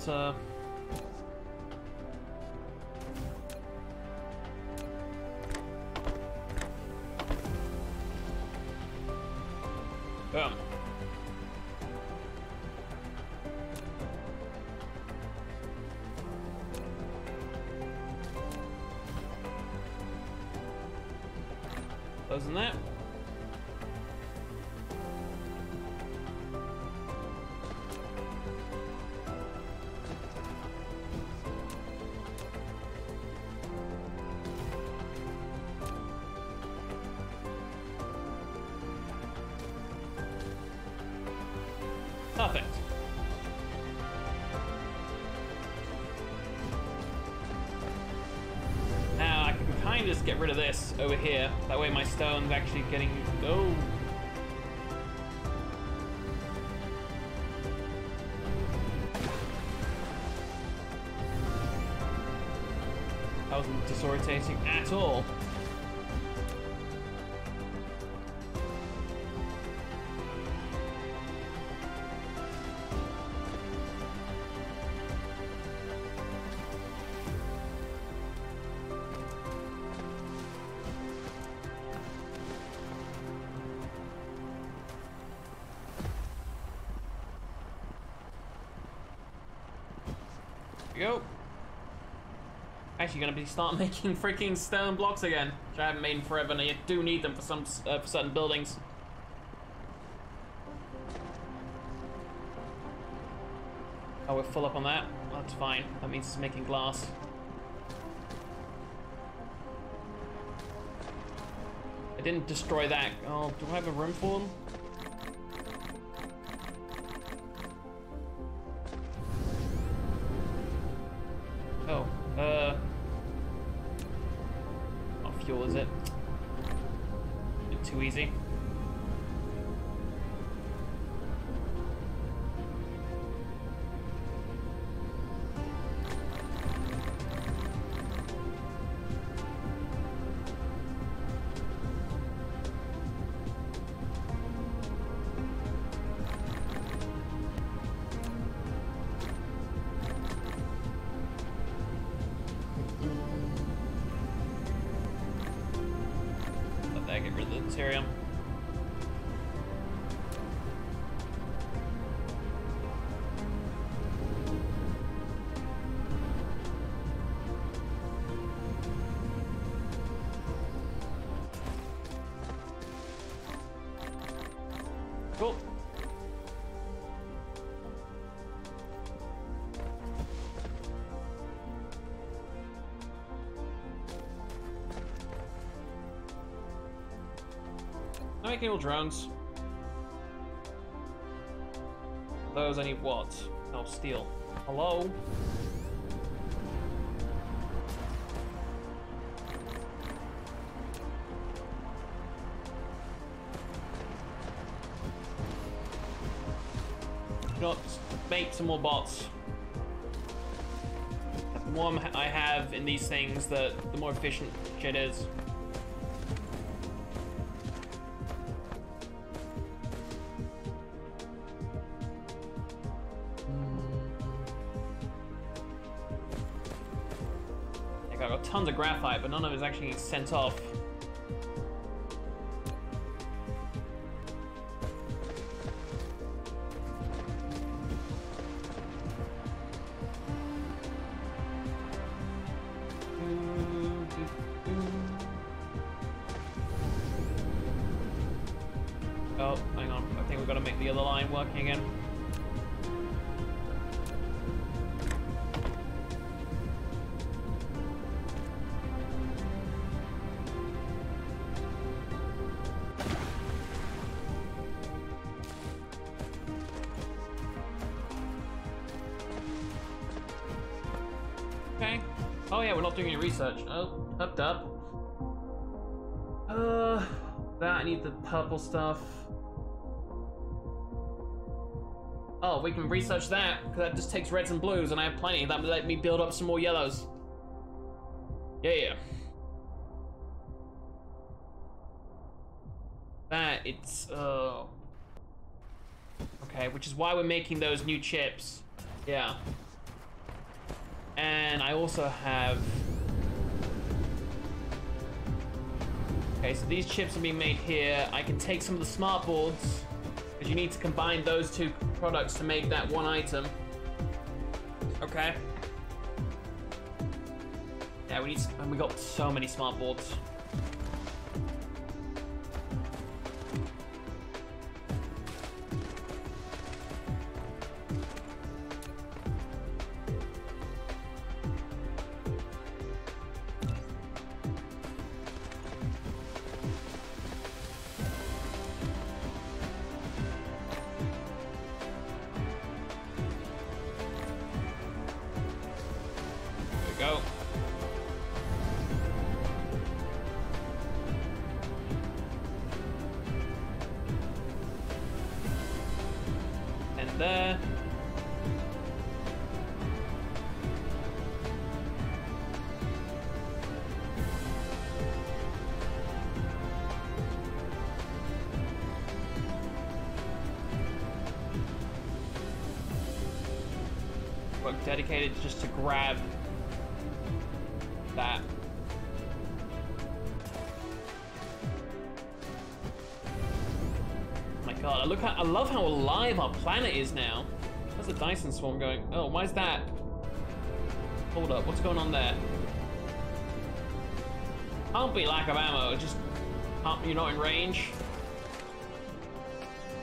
smelter. Boom. Closing that. Perfect. Now I can kind of just get rid of this over here. That way my stone's actually getting... Oh! That wasn't disorientating at all. Go. Actually gonna be start making freaking stone blocks again, which I haven't made in forever, and I do need them for some for certain buildings. Oh, we're full up on that. That's fine. That means it's making glass. I didn't destroy that. Oh, do I have a room for them? Fuel is it? A bit too easy. Material. Cool. I'm making all drones. Those I need what? Oh, steel. Hello? Let's make some more bots. The more I have in these things, the more efficient shit is. I got tons of graphite, but none of it's actually sent off. Oh, hang on. I think we've got to make the other line working again. Okay. Oh yeah, we're not doing any research. Oh, up, up. That I need the purple stuff. Oh, we can research that because that just takes reds and blues, and I have plenty. That would let me build up some more yellows. Yeah. That it's okay, which is why we're making those new chips. Yeah. And I also have... Okay, so these chips are being made here. I can take some of the smart boards, because you need to combine those two products to make that one item. Okay. Yeah, we need... And we got so many smart boards. Dedicated just to grab that. Oh my god, I love how alive our planet is now. There's a Dyson swarm going. Oh, why is that? Hold up, what's going on there? Can't be lack of ammo, just you're not in range.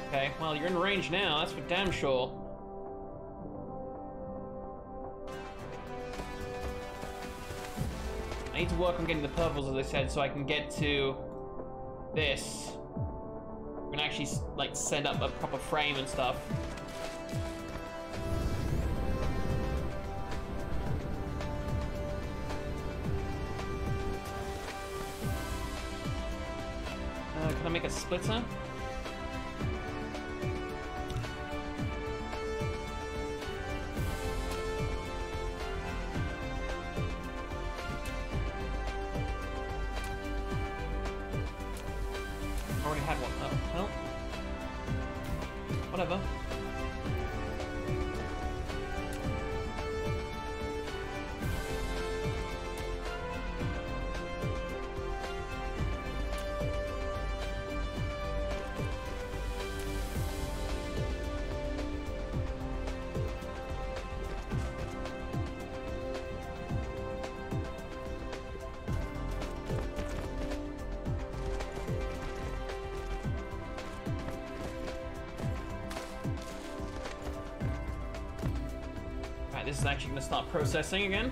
Okay, well you're in range now, that's for damn sure. I need to work on getting the purples, as I said, so I can get to this. I can actually, like, set up a proper frame and stuff. Can I make a splitter? This is actually gonna start processing again.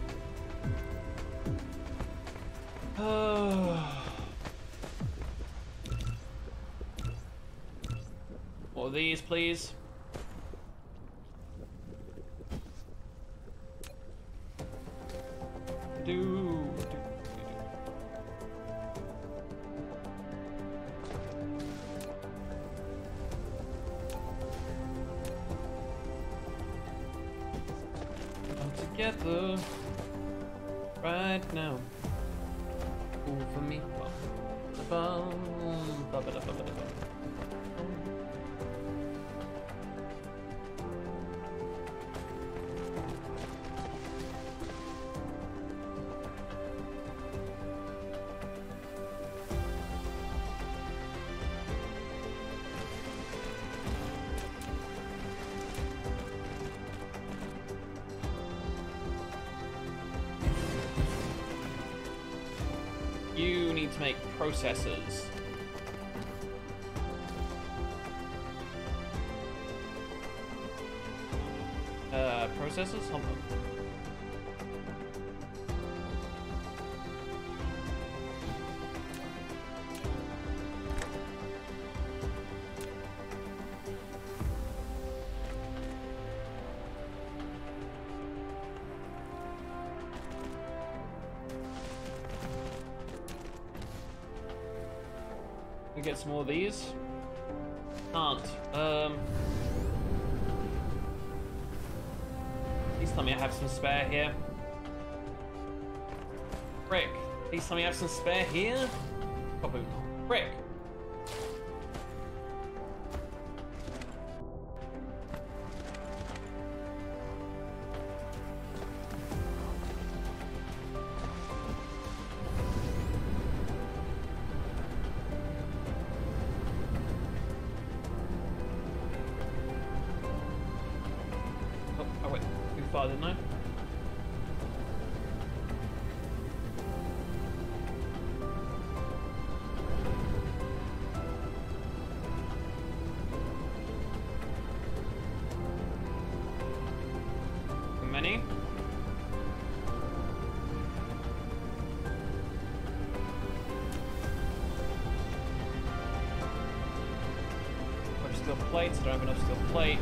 More of these, please. To make processors. Processors? Hold on. Get some more of these. Can't. Please tell me I have some spare here. Rick, please tell me I have some spare here. Probably not. Rick. car, didn't I? Many? I've steel plates, I don't have enough steel plates.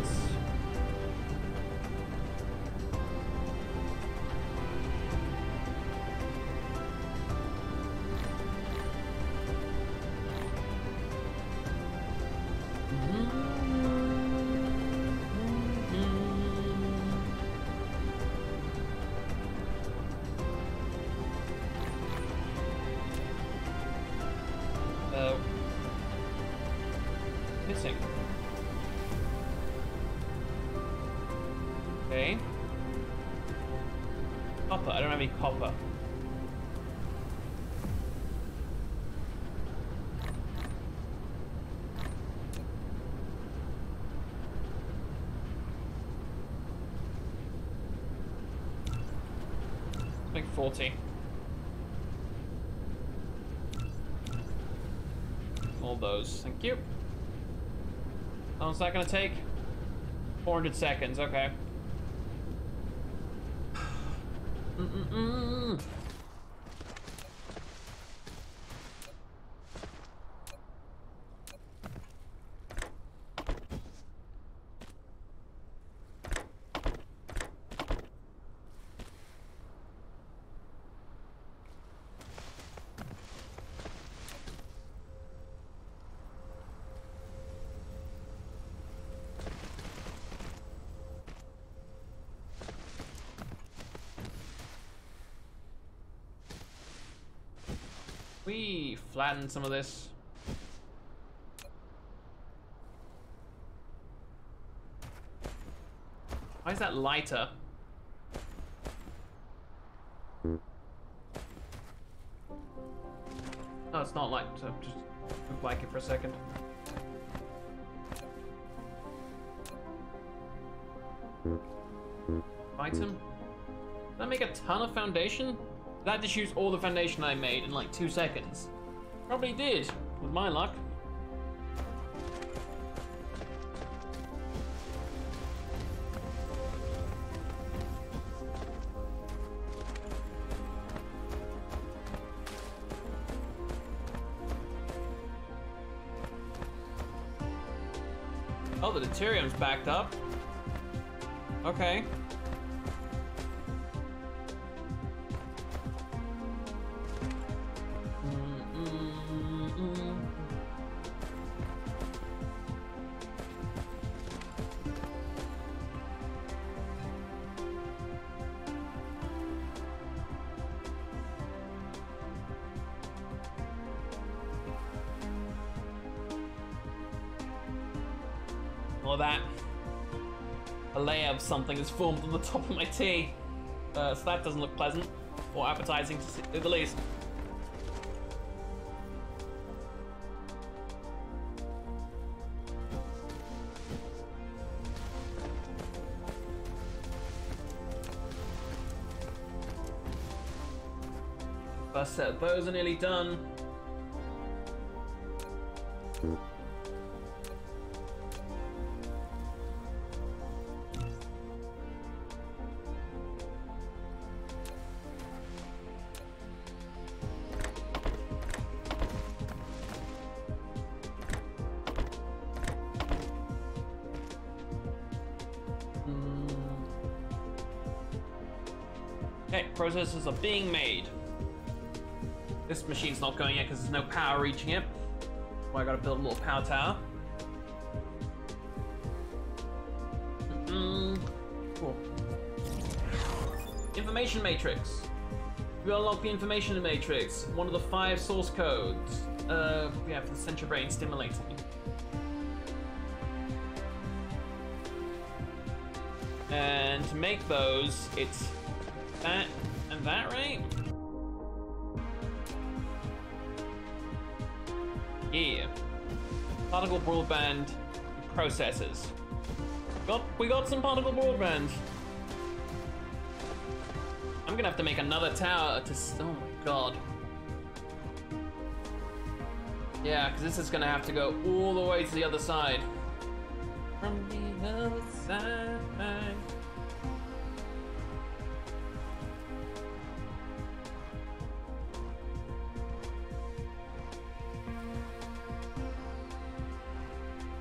Okay. Copper. I don't have any copper. Let's make 40. All those. Thank you. How long's that gonna take? 400 seconds. Okay. We flattened some of this. Why is that lighter? No, it's not light. So just like it for a second. Item. Did I make a ton of foundation? That just used all the foundation I made in like 2 seconds. Probably did, with my luck. Oh, the deuterium's backed up. Okay. That a layer of something is formed on the top of my tea, so that doesn't look pleasant or appetizing to see, at the least. First set of bows are nearly done. Okay, processors are being made. This machine's not going yet because there's no power reaching it. So I gotta build a little power tower. Cool. Information matrix. We unlock the information matrix. One of the 5 source codes. Yeah, for the central brain stimulating. And to make those, it's that and that, right? Yeah. Particle broadband processors. We got some particle broadband. I'm gonna have to make another tower to... Oh my god. Yeah, because this is gonna have to go all the way to the other side. From the other side.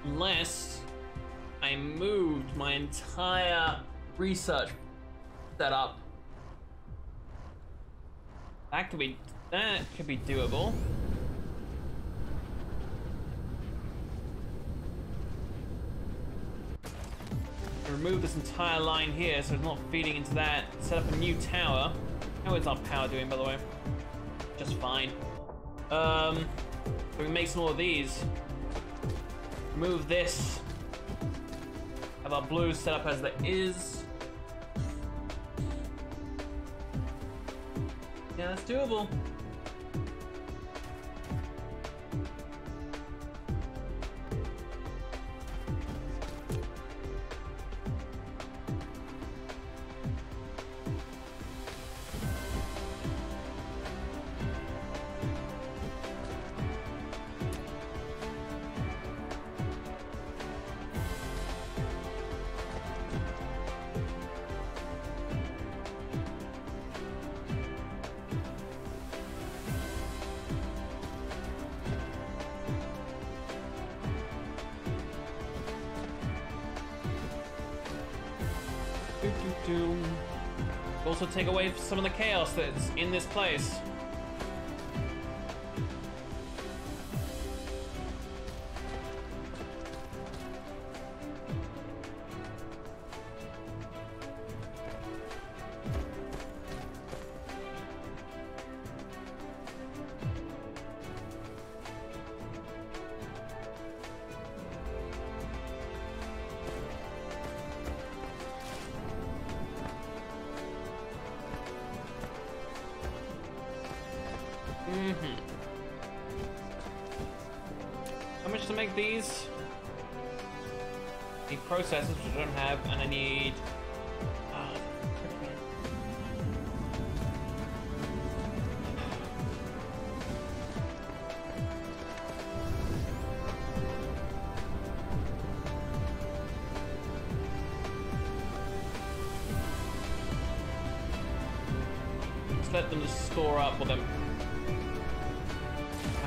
Unless I moved my entire research setup. That could be doable. Remove this entire line here so it's not feeding into that. Set up a new tower. How is our power doing, by the way? Just fine. We make some more of these. Move this. Have our blue set up as there is. Yeah, that's doable. Also take away some of the chaos that's in this place. How much to make these? I need processors, which I don't have, and I need... Let's let them just store up with them.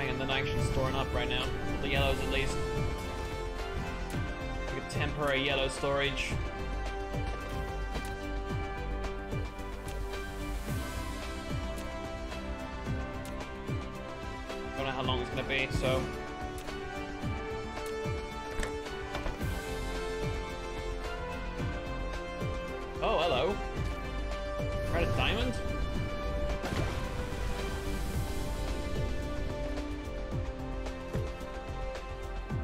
And then actually storing up right now. The yellows at least. Like a temporary yellow storage. Don't know how long it's gonna be, so. Oh, hello. Red diamond?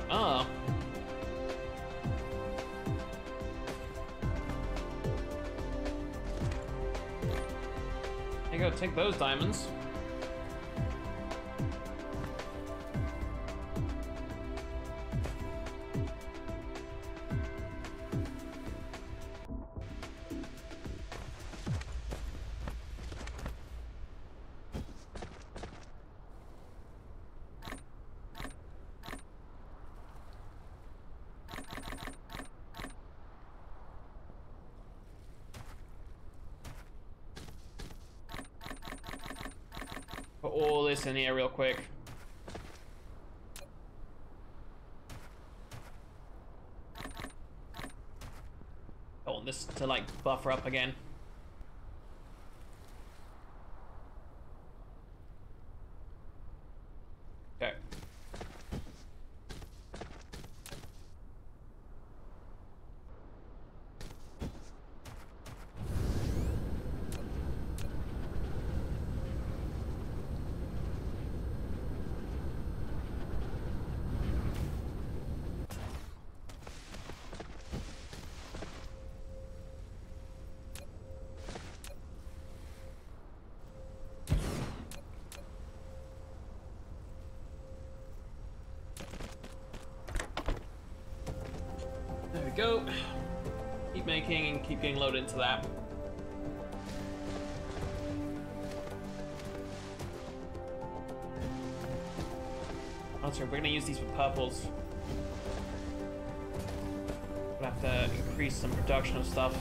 Oh. I gotta take those diamonds. All this in here real quick. I want this to like buffer up again. Okay. Go. Keep making and keep getting loaded into that. That's right, we're gonna use these for purples. We'll have to increase some production of stuff.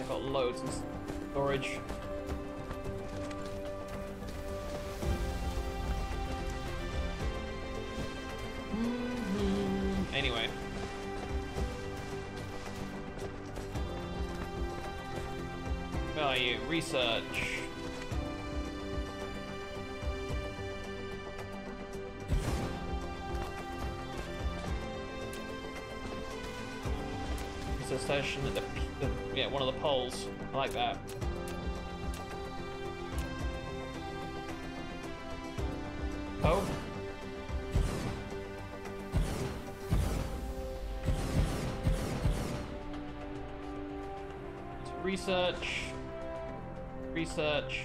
I've got loads in storage. Anyway. Value, research. Research station at the yeah, one of the poles. I like that. Oh. Research. Research.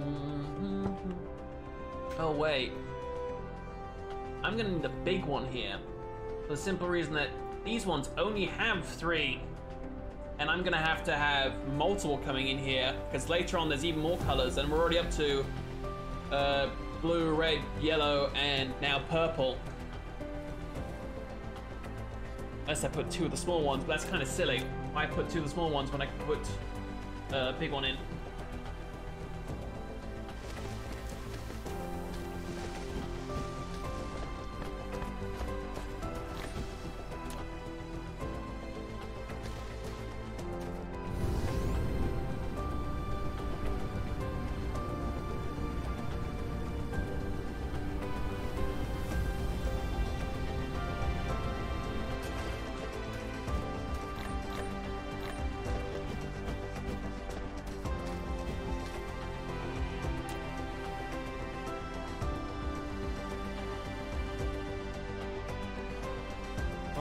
Mm-hmm. Oh wait. I'm gonna need a big one here. For the simple reason that these ones only have 3. And I'm gonna have to have multiple coming in here because later on there's even more colors, and we're already up to blue, red, yellow, and now purple. Unless I put 2 of the small ones, but that's kind of silly. Why put 2 of the small ones when I can put a big one in?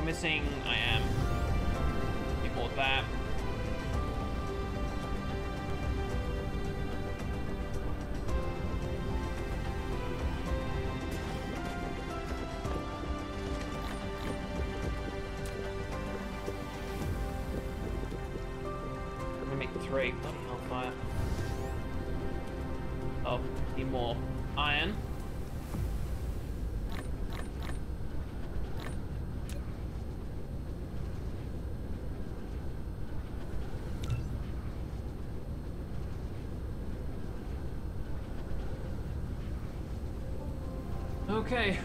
Missing, I am. Get more of that. I'm gonna make 3. Bloody hellfire. Oh, need more iron. Okay.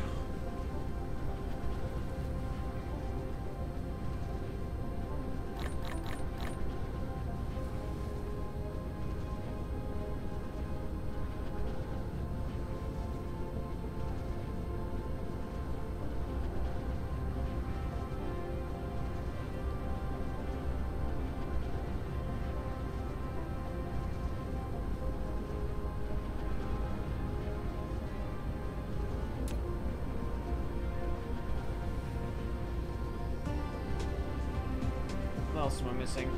Am I missing?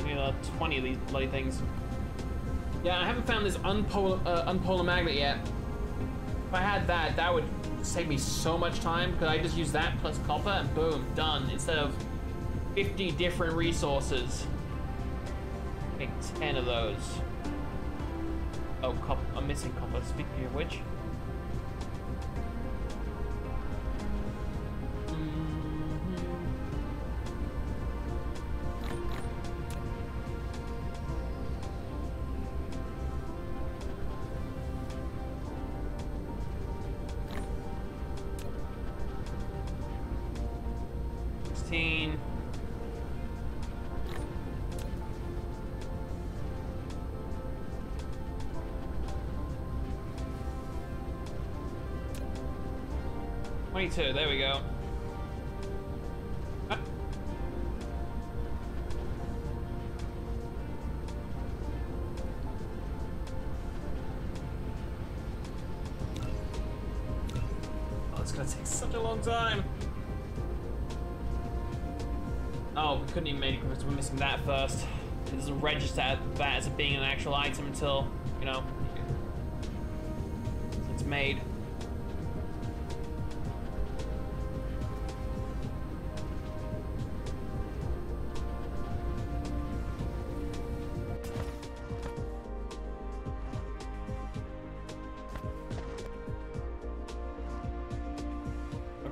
I need another 20 of these bloody things. Yeah, I haven't found this unpolar magnet yet. If I had that, that would save me so much time, because I just use that plus copper and boom, done. Instead of 50 different resources. Make 10 of those. Oh, copper. I'm missing copper. Speaking of which. There we go. Ah. Oh, it's gonna take such a long time. Oh, we couldn't even make it because we're missing that first. It doesn't register that as it being an actual item until, you know, it's made.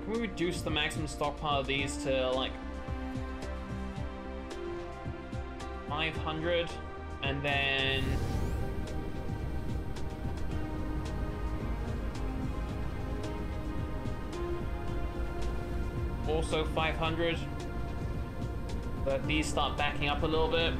Can we reduce the maximum stockpile of these to like 500 and then also 500, but these start backing up a little bit.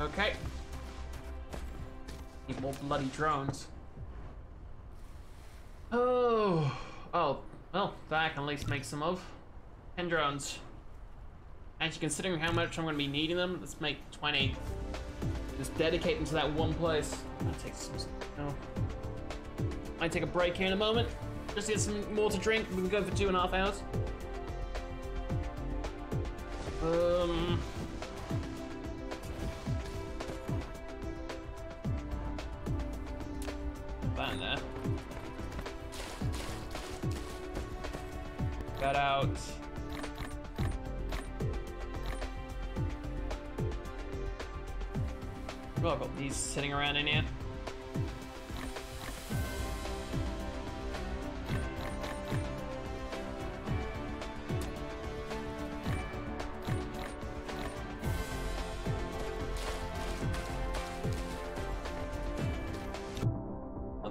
Okay. Need more bloody drones. Oh. Oh. Well, that I can at least make some of. 10 drones. Actually, considering how much I'm going to be needing them, let's make 20. Just dedicate them to that one place. I'll take some... No. I take a break here in a moment. Just get some more to drink. We've been going for 2.5 hours. That in there. Got out. Well, I've got these sitting around in here.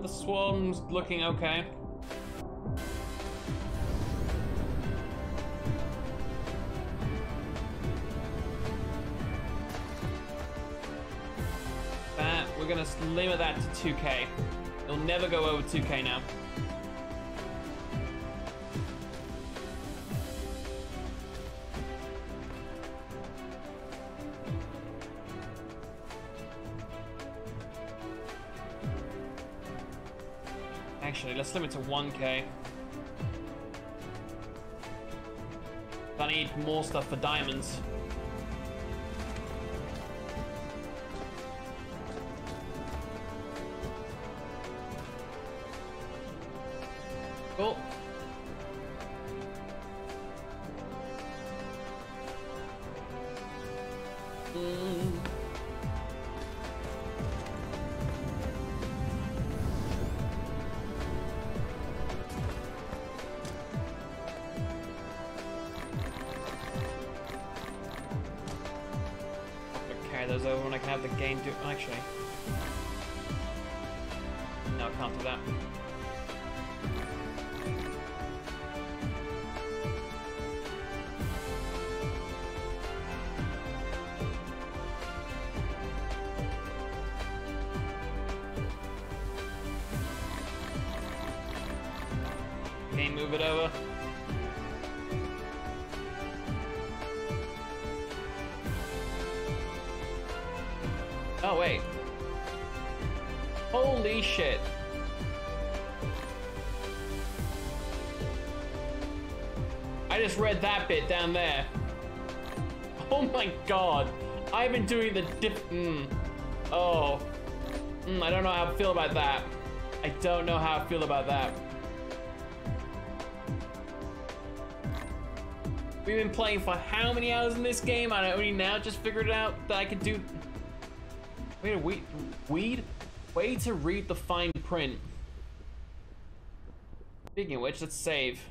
Swarm's looking okay. That, we're gonna limit that to 2K. It'll never go over 2K now. Actually, let's limit to 1K. I need more stuff for diamonds. Cool. Those over when I can have the game do actually. No, I can't do that. Okay, move it over. Oh, wait. Holy shit. I just read that bit down there. Oh my god. I've been doing the I don't know how I feel about that. I don't know how I feel about that. We've been playing for how many hours in this game? I only now just figured out that I could do... Way to read the fine print. Speaking of which, let's save.